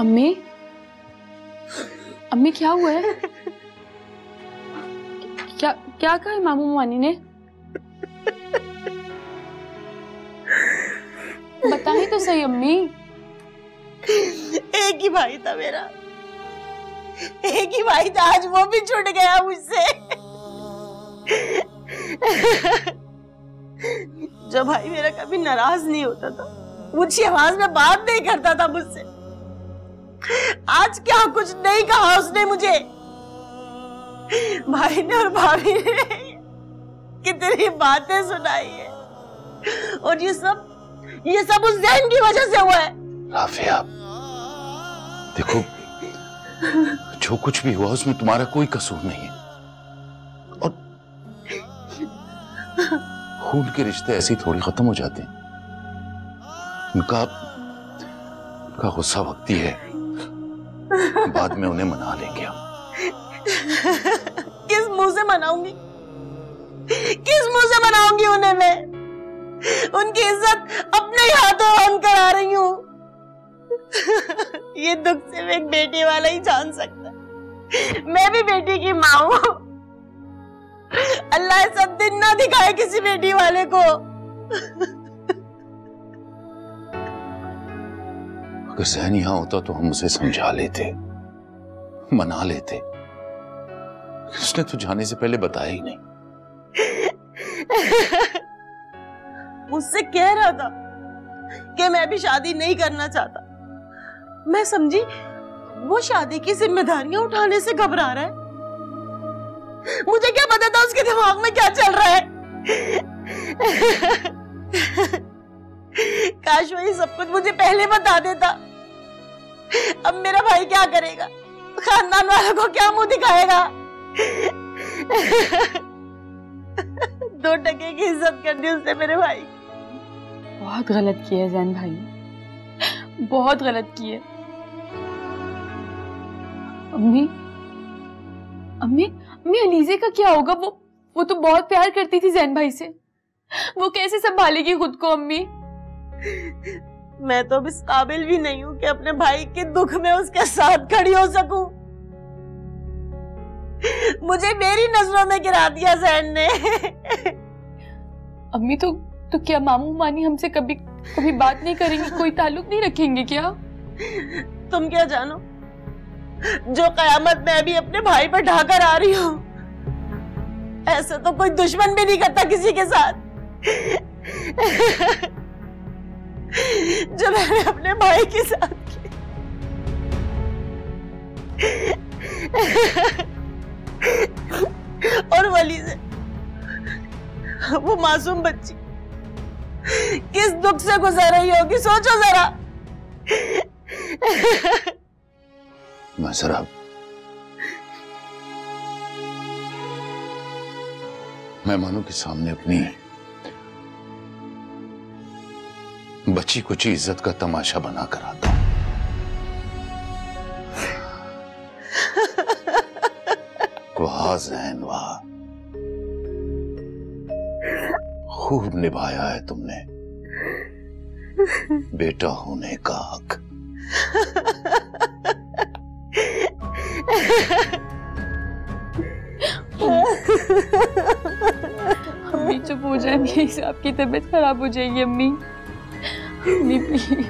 अम्मी, अम्मी क्या हुआ है? क्या क्या कहा मामू मानी ने? बताए तो सही अम्मी। एक ही भाई था मेरा, एक ही भाई था, आज वो भी छूट गया मुझसे। जो भाई मेरा कभी नाराज नहीं होता था, ऊंची आवाज में बात नहीं करता था मुझसे, आज क्या कुछ नहीं कहा उसने मुझे। भाई ने और भाभी ने कितनी बातें सुनाई है, और ये सब उस ज़हन की वजह से हुआ है। राफिया देखो, जो कुछ भी हुआ उसमें तुम्हारा कोई कसूर नहीं है, और खून के रिश्ते ऐसे ही थोड़ी खत्म हो जाते हैं। उनका गुस्सा वक्ती है, बाद में उन्हें मना लेंगे हम। किस मुंह से मनाऊंगी, किस मुंह से मनाऊंगी उन्हें मैं? उनकी इज्जत अपने हाथों हम करा रही हूं। ये दुख सिर्फ एक बेटी वाला ही जान सकता है। मैं भी बेटी की माँ हूं। अल्लाह सब दिन ना दिखाए किसी बेटी वाले को। अगर सहन यहां होता तो हम उसे समझा लेते, मना लेते। उसने तो जाने से पहले बताया ही नहीं। मुझसे कह रहा था कि मैं भी शादी नहीं करना चाहता। मैं समझी वो शादी की जिम्मेदारियां उठाने से घबरा रहा है। मुझे क्या पता था उसके दिमाग में क्या चल रहा है। काश वही सब कुछ मुझे पहले बता देता। अब मेरा भाई क्या करेगा? खानदान वालों को क्या मुंह दिखाएगा? दो टके की इज्जत कर दी उसने मेरे भाई। बहुत गलत किया है जैन भाई, बहुत गलत किया। अम्मी अम्मी अम्मी अलीजे का क्या होगा? वो तो बहुत प्यार करती थी जैन भाई से, वो कैसे संभालेगी खुद को? अम्मी मैं तो अब इस काबिल भी नहीं हूँ कि अपने भाई के दुख में उसके साथ खड़ी हो सकूं। मुझे मेरी नजरों में गिरा दिया जैन ने। अम्मी तो क्या मामू मानी हमसे कभी कभी बात नहीं करेंगी, कोई ताल्लुक नहीं रखेंगे क्या? तुम क्या जानो, जो कयामत मैं भी अपने भाई पर ढाकर आ रही हूँ, ऐसा तो कोई दुश्मन भी नहीं करता किसी के साथ। जो मैंने अपने भाई के साथ की। और वली से वो मासूम बच्ची किस दुख से गुजर रही होगी, सोचो जरा। मैं जरा मेहमानों के सामने अपनी बची कुची इज्जत का तमाशा बना कर आता हूं। वाह जैन, वाह, खूब निभाया है तुमने बेटा होने का हक। अम्मी चुप हो जाए प्लीज, आपकी तबीयत खराब हो जाएगी। अम्मी अम्मी प्लीज।